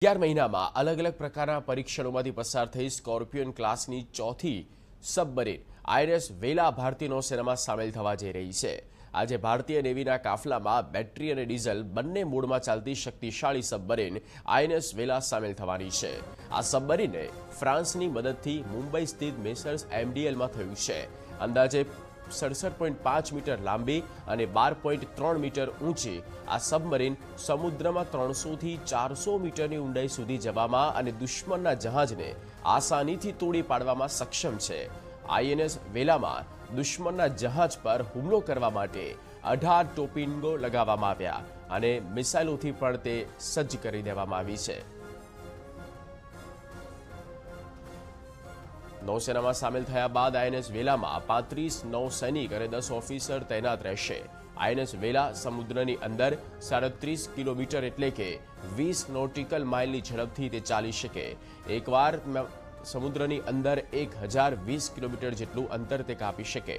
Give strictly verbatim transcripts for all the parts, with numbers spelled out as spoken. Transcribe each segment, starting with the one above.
અગિયાર મહિનામાં અલગ અલગ પ્રકારના પરીક્ષણોમાંથી પસાર થઈ સ્કોર્પિયન ક્લાસની ચોથી સબમરીન આઈએનએસ વેલા ભારતીય નૌસેનામાં સામેલ થવા જઈ રહી છે। આજે ભારતીય નેવીના કાફલામાં બેટરી અને ડીઝલ બંને મૂળમાં ચાલતી શક્તિશાળી સબમરીન આઈએનએસ વેલા સામેલ થવાની છે। આ સબમરીને ફ્રાન્સની મદદથી મુંબઈ સ્થિત મેસર્સ એમડીએલમાં થયું છે। અંદાજે સડસઠ પોઈન્ટ પાંચ મીટર લાંબી અને બાર પોઈન્ટ ત્રણ મીટર ઊંચી આ સબમરીન સમુદ્રમાં ત્રણસોથી ચારસો મીટરની ઊંડાઈ સુધી જવામાં અને દુશ્મનના જહાજને આસાનીથી તોડી પાડવામાં સક્ષમ છે। આઈએનએસ વેલામાં દુશ્મનના જહાજ પર હુમલો કરવા માટે અઢાર ટોપિંગો લગાવવામાં આવ્યા અને મિસાઇલોથી પણ તે સજ્જ કરી દેવામાં આવી છે। नौसेना सामेल थया बाद आईएनएस वेला में पैंतीस नौसैनिक और दस ऑफिसर तैनात रहेशे। आईएनएस वेला समुद्रनी अंदर साड़ीस किलोमीटर एटले के वीस नॉटिकल माइल झड़पथी चाली शके। एकवार समुद्रनी अंदर एक हजार वीस किलोमीटर जेटलू अंतर ते कापी शके।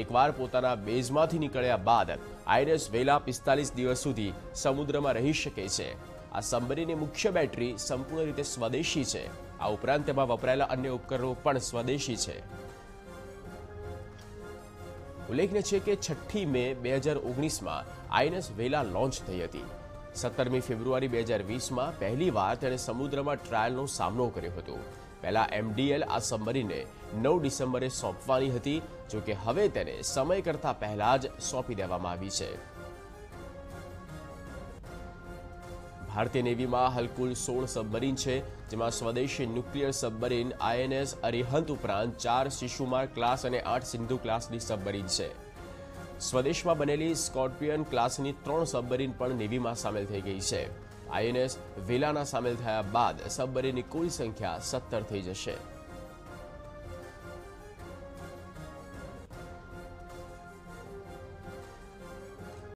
एकवार पोताना बेजमांथी निकळ्या बाद आईएनएस वेला पिस्तालीस दिवस सुधी समुद्र में रही शके छे। आ सबमरीननी मुख्य बेटरी संपूर्ण रीते स्वदेशी है। आ उपरांत तेमां वपरायेला अन्य उपकरणों पण स्वदेशी है। उल्लेखनीय है कि छठी मे दो हज़ार उन्नीस में आईएनएस वेला लॉन्च थई हती। सत्रमी फेब्रुआरी दो हज़ार बीस में पहली वार तेणे समुद्र में ट्रायलनो सामनो कर्यो हतो। पहला एमडीएल आ सबमरीनने नौ डिसेम्बरे सौंपवानी हती, जो कि हवे तेणे समय करता पहला ज सौंपी देवामां आवी छे। भारतीय नेवी में हाल कुल सोल सबमरीन है, जेमा स्वदेशी न्यूक्लियर सबमरीन आईएनएस अरिहंत उपरांत चार शिशुमार क्लास और आठ सिंधु क्लास की सबमरीन है। स्वदेश में बनेली स्कॉर्पियन क्लास की त्रण सबमरीन पण नेवी में सामेल थी गई है। आईएनएस वेला सामेल थया बाद सबमरीन की कुल संख्या सत्तर थी जशे।